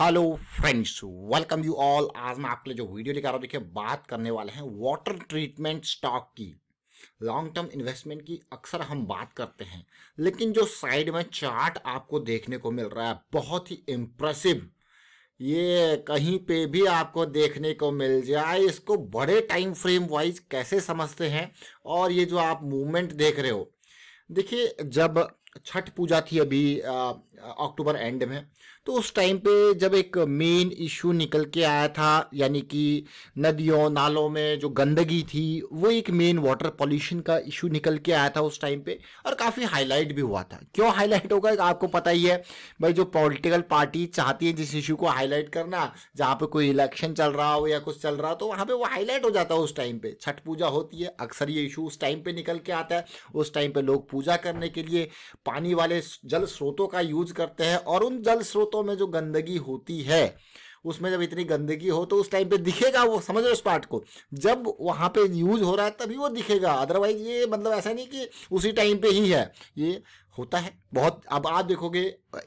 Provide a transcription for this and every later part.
Hello friends, welcome you all. आज मैं आपके लिए जो वीडियो लेकर आ रहा हूँ, देखिए बात करने वाले हैं वाटर ट्रीटमेंट स्टॉक की। लॉन्ग टर्म इन्वेस्टमेंट की अक्सर हम बात करते हैं, लेकिन जो साइड में चार्ट आपको देखने को मिल रहा है बहुत ही इम्प्रेसिव, ये कहीं पे भी आपको देखने को मिल जाए। इसको बड़े टाइम फ्रेम वाइज कैसे समझते हैं और ये जो आप मूवमेंट देख रहे हो, देखिए जब छठ पूजा थी अभी अक्टूबर एंड में, तो उस टाइम पे जब एक मेन इशू निकल के आया था, यानी कि नदियों नालों में जो गंदगी थी, वो एक मेन वाटर पॉल्यूशन का इशू निकल के आया था उस टाइम पे, और काफ़ी हाईलाइट भी हुआ था। क्यों हाईलाइट होगा आपको पता ही है भाई, जो पॉलिटिकल पार्टी चाहती है जिस इशू को हाईलाइट करना, जहाँ पर कोई इलेक्शन चल रहा हो या कुछ चल रहा हो, तो वहाँ पर वो हाईलाइट हो जाता है। उस टाइम पर छठ पूजा होती है, अक्सर ये इशू उस टाइम पर निकल के आता है। उस टाइम पर लोग पूजा करने के लिए पानी वाले जल स्रोतों का यूज करते हैं, और उन जल स्रोतों में जो गंदगी होती है, उसमें जब इतनी गंदगी हो तो उस टाइम पे दिखेगा। वो समझ रहे हो, उस पार्ट को जब वहाँ पे यूज हो रहा है तभी वो दिखेगा, अदरवाइज ये मतलब ऐसा नहीं कि उसी टाइम पे ही है, ये होता है बहुत। अब आप देखोगे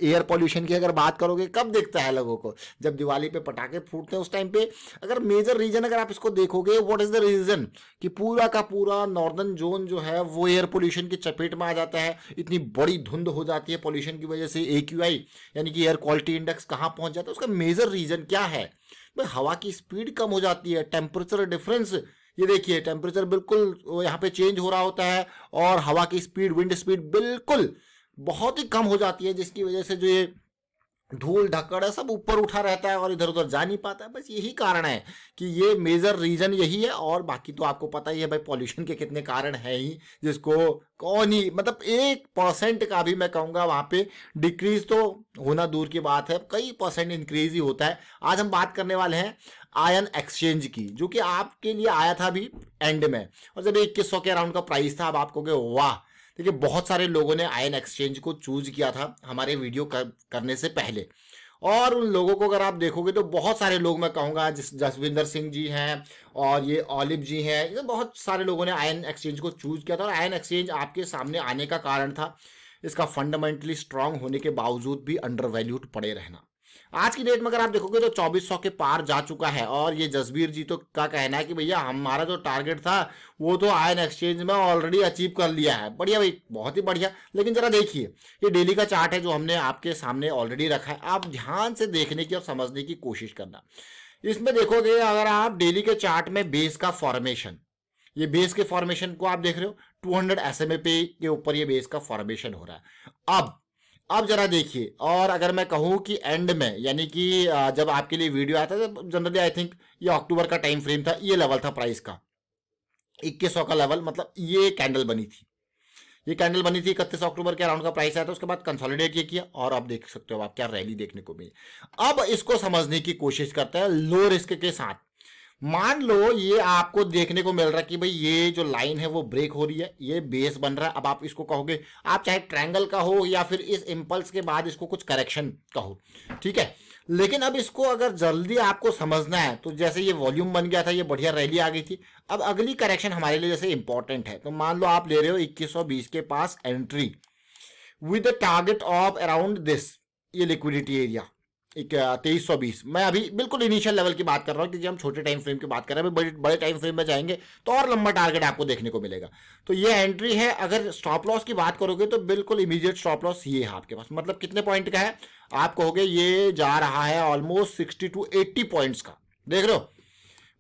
एयर पॉल्यूशन की अगर बात करोगे, कब दिखता है लोगों को, जब दिवाली पे पटाखे फूटते हैं उस टाइम पे। अगर मेजर रीजन अगर आप इसको देखोगे, व्हाट इज़ द रीज़न, कि पूरा का पूरा नॉर्दर्न जोन जो है वो एयर पॉल्यूशन की चपेट में आ जाता है। इतनी बड़ी धुंध हो जाती है पॉल्यूशन की वजह से। AQI यानी कि एयर क्वालिटी इंडेक्स कहाँ पहुँच जाता है, उसका मेजर रीज़न क्या है भाई, हवा की स्पीड कम हो जाती है, टेम्परेचर डिफरेंस। ये देखिए टेम्परेचर बिल्कुल यहाँ पे चेंज हो रहा होता है, और हवा की स्पीड, विंड स्पीड बिल्कुल बहुत ही कम हो जाती है, जिसकी वजह से जो ये धूल धक्कड़ है सब ऊपर उठा रहता है और इधर उधर जा नहीं पाता है। बस यही कारण है कि ये मेजर रीजन यही है, और बाकी तो आपको पता ही है भाई पॉल्यूशन के कितने कारण हैं ही, जिसको कौन ही मतलब 1% का भी मैं कहूँगा वहाँ पे डिक्रीज तो होना दूर की बात है, कई % इंक्रीज ही होता है। आज हम बात करने वाले हैं आयन एक्सचेंज की, जो कि आपके लिए आया था अभी एंड में, और जब 2100 के अराउंड का प्राइस था। अब आप कहोगे वाह, देखिए बहुत सारे लोगों ने आयन एक्सचेंज को चूज किया था हमारे वीडियो करने से पहले, और उन लोगों को अगर आप देखोगे तो बहुत सारे लोग, मैं कहूँगा जसविंदर सिंह जी हैं और ये ऑलिव जी हैं, ये बहुत सारे लोगों ने आयन एक्सचेंज को चूज किया था। और आयन एक्सचेंज आपके सामने आने का कारण था इसका फंडामेंटली स्ट्रांग होने के बावजूद भी अंडरवैल्यूड पड़े रहना। आज की डेट में अगर आप देखोगे तो 2400 के पार जा चुका है, और ये जसवीर जी तो का कहना है कि भैया हमारा जो टारगेट था वो तो आयन एक्सचेंज में ऑलरेडी अचीव कर लिया है। बढ़िया भाई, बहुत ही बढ़िया। लेकिन जरा देखिए ये डेली का चार्ट है जो हमने आपके सामने ऑलरेडी रखा है, आप ध्यान से देखने की और समझने की कोशिश करना। इसमें देखोगे अगर आप डेली के चार्ट में बेस का फॉर्मेशन, ये बेस के फॉर्मेशन को आप देख रहे हो 200 SMA पे के ऊपर ये बेस का फॉर्मेशन हो रहा है। अब जरा देखिए, और अगर मैं कहूँ कि एंड में, यानी कि जब आपके लिए वीडियो आया था, तो जनरली आई थिंक ये अक्टूबर का टाइम फ्रेम था, ये लेवल था प्राइस का 2100 का लेवल, मतलब ये कैंडल बनी थी, 31 अक्टूबर के अराउंड का प्राइस आया था। उसके बाद कंसोलिडेट ये किया, और आप देख सकते हो आप क्या रैली देखने को मिली। अब इसको समझने की कोशिश करते हैं लो रिस्क के साथ। मान लो ये आपको देखने को मिल रहा है कि भाई ये जो लाइन है वो ब्रेक हो रही है, ये बेस बन रहा है। अब आप इसको कहोगे, आप चाहे ट्रायंगल का हो या फिर इस इंपल्स के बाद इसको कुछ करेक्शन कहो, ठीक है। लेकिन अब इसको अगर जल्दी आपको समझना है तो जैसे ये वॉल्यूम बन गया था, ये बढ़िया रैली आ गई थी, अब अगली करेक्शन हमारे लिए जैसे इंपॉर्टेंट है, तो मान लो आप ले रहे हो 2120 के पास entry with a target of around this, ये लिक्विडिटी एरिया 2320। मैं अभी बिल्कुल इनिशियल लेवल की बात कर रहा हूँ, क्योंकि हम छोटे टाइम फ्रेम की बात कर रहे हैं। बड़े टाइम फ्रेम में जाएंगे तो और लंबा टारगेट आपको देखने को मिलेगा। तो ये एंट्री है। अगर स्टॉप लॉस की बात करोगे तो बिल्कुल इमीडिएट स्टॉप लॉस ये है आपके पास, मतलब कितने पॉइंट का है आप कहोगे, ये जा रहा है ऑलमोस्ट 60 to 80 पॉइंट्स का, देख रहे हो,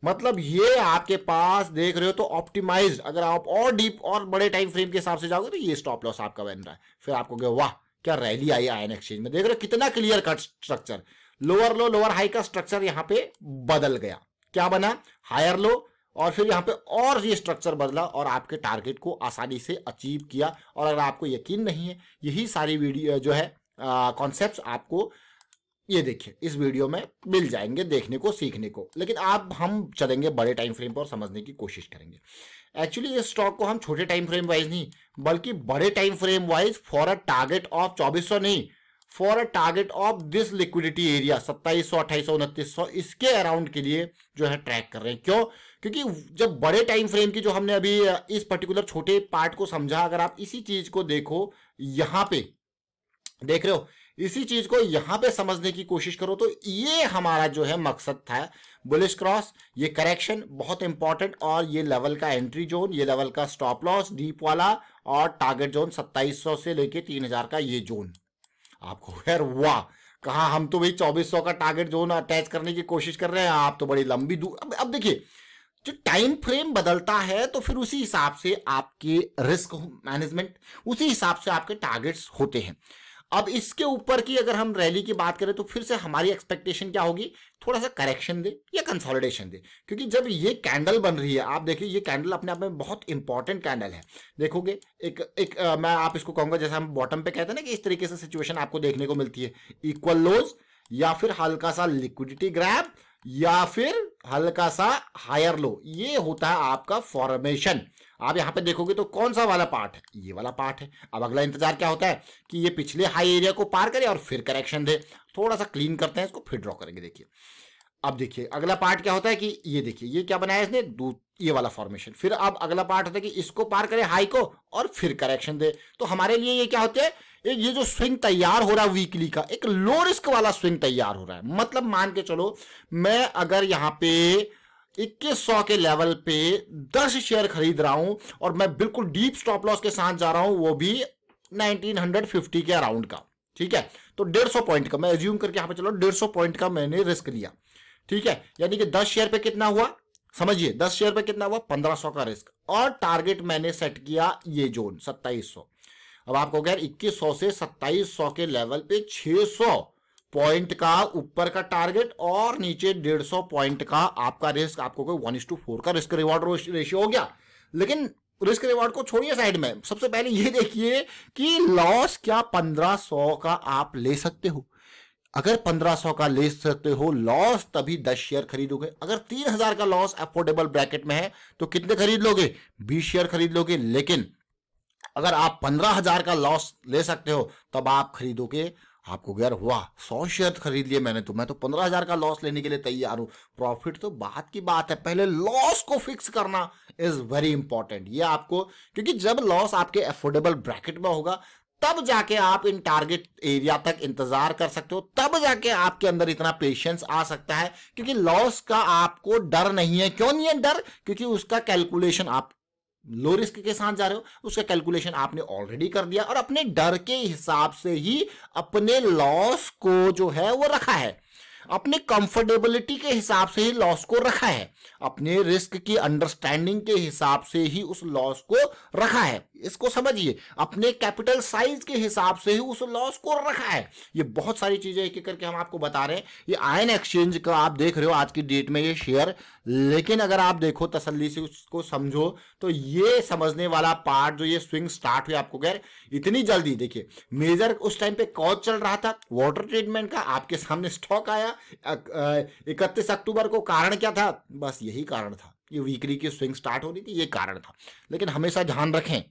मतलब ये आपके पास देख रहे हो। तो ऑप्टिमाइज्ड अगर आप और डीप और बड़े टाइम फ्रेम के हिसाब से जाओगे तो ये स्टॉप लॉस आपका बन रहा है। फिर आप कहोगे वाह क्या रैली आई आयन एक्सचेंज में, देख रहे हो कितना clear cut structure, lower low lower high का स्ट्रक्चर यहाँ पे बदल गया, क्या बना हायर लो, और फिर यहाँ पे और ये स्ट्रक्चर बदला, और आपके टारगेट को आसानी से अचीव किया। और अगर आपको यकीन नहीं है, यही सारी वीडियो जो है कॉन्सेप्ट्स आपको ये देखिए इस वीडियो में मिल जाएंगे देखने को, सीखने को। लेकिन आप हम चलेंगे बड़े टाइम फ्रेम पर, समझने की कोशिश करेंगे। एक्चुअली इस स्टॉक को हम छोटे टाइम फ्रेम वाइज नहीं, बल्कि बड़े time frame wise for a target of 2400 नहीं, for a target of this liquidity area 2700, 2800, 2900 इसके अराउंड के लिए जो है ट्रैक कर रहे हैं। क्यों? क्योंकि जब बड़े टाइम फ्रेम की जो हमने अभी इस पर्टिकुलर छोटे पार्ट को समझा, अगर आप इसी चीज को देखो, यहाँ पे देख रहे हो इसी चीज को यहां पे समझने की कोशिश करो तो ये हमारा जो है मकसद था बुलिश क्रॉस। ये करेक्शन बहुत इंपॉर्टेंट और ये लेवल का एंट्री जोन, ये लेवल का स्टॉप लॉस डीप वाला और टारगेट जोन 2700 से लेके 3000 का ये जोन। आपको खैर वाह, कहा हम तो भाई 2400 का टारगेट जोन अटैच करने की कोशिश कर रहे हैं, आप तो बड़ी लंबी दूर। अब देखिए जो टाइम फ्रेम बदलता है तो फिर उसी हिसाब से आपके रिस्क मैनेजमेंट, उसी हिसाब से आपके टारगेट्स होते हैं। अब इसके ऊपर की अगर हम रैली की बात करें तो फिर से हमारी एक्सपेक्टेशन क्या होगी, थोड़ा सा करेक्शन दे या कंसोलिडेशन दे, क्योंकि जब ये कैंडल बन रही है, आप देखिए ये कैंडल अपने आप में बहुत इंपॉर्टेंट कैंडल है। देखोगे मैं आप इसको कहूंगा जैसे हम बॉटम पे कहते हैं ना कि इस तरीके से सिचुएशन आपको देखने को मिलती है, इक्वल लोज या फिर हल्का सा लिक्विडिटी ग्रैब या फिर हल्का सा हायर लो, ये होता है आपका फॉर्मेशन। आप यहां पे देखोगे तो कौन सा वाला पार्ट है, ये वाला पार्ट है। अब अगला इंतजार क्या होता है कि ये पिछले हाई एरिया को पार करे और फिर करेक्शन दे, थोड़ा सा क्लीन करते हैं इसको, फिर ड्रॉ करेंगे। देखिए अब देखिए अगला पार्ट क्या होता है कि ये देखिए ये क्या बनाया इसने, ये वाला फॉर्मेशन। फिर अब अगला पार्ट होता है कि इसको पार करे हाई को और फिर करेक्शन दे। तो हमारे लिए ये क्या होते हैं, ये जो स्विंग तैयार हो रहा है वीकली का, एक लो रिस्क वाला स्विंग तैयार हो रहा है। मतलब मान के चलो मैं अगर यहाँ पे 2100 के लेवल पे 10 शेयर खरीद रहा हूं और मैं बिल्कुल डीप स्टॉप लॉस के साथ जा रहा हूं, वो भी 1950 के अराउंड का, ठीक है। तो 150 पॉइंट का मैं एज्यूम करके यहाँ पे चलो 150 पॉइंट का मैंने रिस्क लिया, ठीक है। यानी कि 10 शेयर पे कितना हुआ, समझिए 10 शेयर पे कितना हुआ, 1500 का रिस्क। और टारगेट मैंने सेट किया ये जोन 2700। अब आपको कह 2100 से 2700 के लेवल पे 600 पॉइंट का ऊपर का टारगेट और नीचे 150 पॉइंट का आपका रिस्क। आपको कोई 1:4 का रिस्क रिवॉर्ड रेशियो हो गया। लेकिन रिस्क रिवॉर्ड को छोड़िए साइड में, सबसे पहले ये देखिए कि लॉस क्या 1500 का आप ले सकते हो। अगर 1500 का ले सकते हो लॉस तभी 10 शेयर खरीदोगे। अगर 3000 का लॉस अफोर्डेबल ब्रैकेट में है तो कितने खरीद लोगे, 20 शेयर खरीद लोगे। लेकिन अगर आप 15000 का लॉस ले सकते हो तब आप खरीदोगे, आपको यार वाह 100 शेयर खरीद लिए मैंने तो, मैं तो 15000 का लॉस लेने के लिए तैयार हूं। प्रॉफिट तो बात की बात है, पहले लॉस को फिक्स करना इज वेरी इंपॉर्टेंट। ये आपको, क्योंकि जब लॉस आपके अफोर्डेबल ब्रैकेट में होगा तब जाके आप इन टारगेट एरिया तक इंतजार कर सकते हो, तब जाके आपके अंदर इतना पेशेंस आ सकता है, क्योंकि लॉस का आपको डर नहीं है। क्यों नहीं है डर, क्योंकि उसका कैलकुलेशन आप लो रिस्क के साथ जा रहे हो, उसका कैलकुलेशन आपने ऑलरेडी कर दिया और अपने डर के हिसाब से ही अपने लॉस को जो है वो रखा है, अपने कंफर्टेबिलिटी के हिसाब से ही लॉस को रखा है, अपने रिस्क की अंडरस्टैंडिंग के हिसाब से ही उस लॉस को रखा है। इसको समझिए, अपने कैपिटल साइज के हिसाब से ही उस लॉस को रखा है। ये बहुत सारी चीजें एक एक करके हम आपको बता रहे हैं। ये आयन एक्सचेंज का आप देख रहे हो आज की डेट में ये शेयर, लेकिन अगर आप देखो तसल्ली से उसको समझो तो ये समझने वाला पार्ट जो ये स्विंग स्टार्ट हुई आपको गैर इतनी जल्दी। देखिए मेजर उस टाइम पे कॉज चल रहा था वाटर ट्रीटमेंट का, आपके सामने स्टॉक आया 31 अक्टूबर को। कारण क्या था, बस यही कारण था, ये वीकली की स्विंग स्टार्ट हो रही थी, ये कारण था। लेकिन हमेशा ध्यान रखें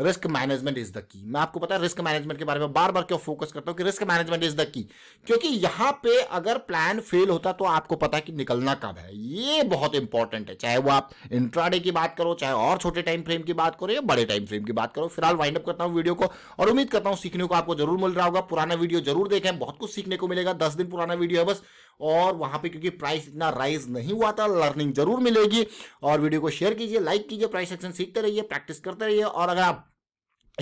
risk management is the key. मैं आपको पता है रिस्क मैनेजमेंट के बारे में बार बार क्यों फोकस करता हूं कि risk management is the key, क्योंकि यहां पे अगर प्लान फेल होता तो आपको पता है कि निकलना कब है। ये बहुत इंपॉर्टेंट है, चाहे वो आप इंट्राडे की बात करो, चाहे और छोटे टाइम फ्रेम की बात करो या बड़े टाइम फ्रेम की बात करो। फिलहाल वाइंड अप करता हूं वीडियो को और उम्मीद करता हूं सीखने को आपको जरूर मिल रहा होगा। पुराना वीडियो जरूर देखें, बहुत कुछ सीखने को मिलेगा। 10 दिन पुराना वीडियो है बस, और वहां पे क्योंकि प्राइस इतना राइज नहीं हुआ था, लर्निंग जरूर मिलेगी। और वीडियो को शेयर कीजिए, लाइक कीजिए, प्राइस एक्शन सीखते रहिए, प्रैक्टिस करते रहिए। और अगर आप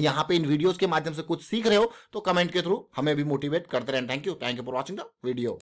यहाँ पे इन वीडियोस के माध्यम से कुछ सीख रहे हो तो कमेंट के थ्रू हमें भी मोटिवेट करते रहें। Thank you for watching the video.